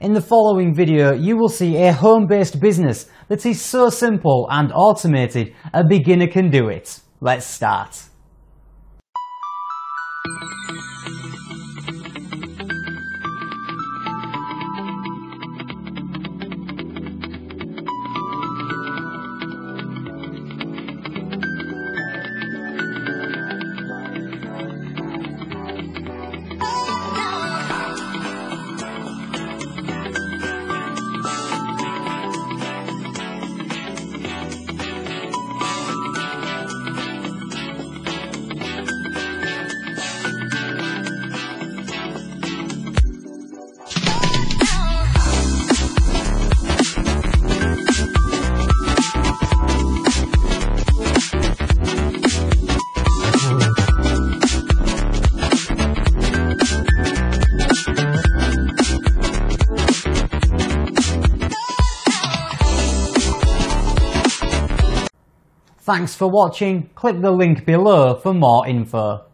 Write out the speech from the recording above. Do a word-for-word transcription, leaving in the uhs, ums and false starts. In the following video, you will see a home-based business that is so simple and automated, a beginner can do it. Let's start. Thanks for watching, click the link below for more info.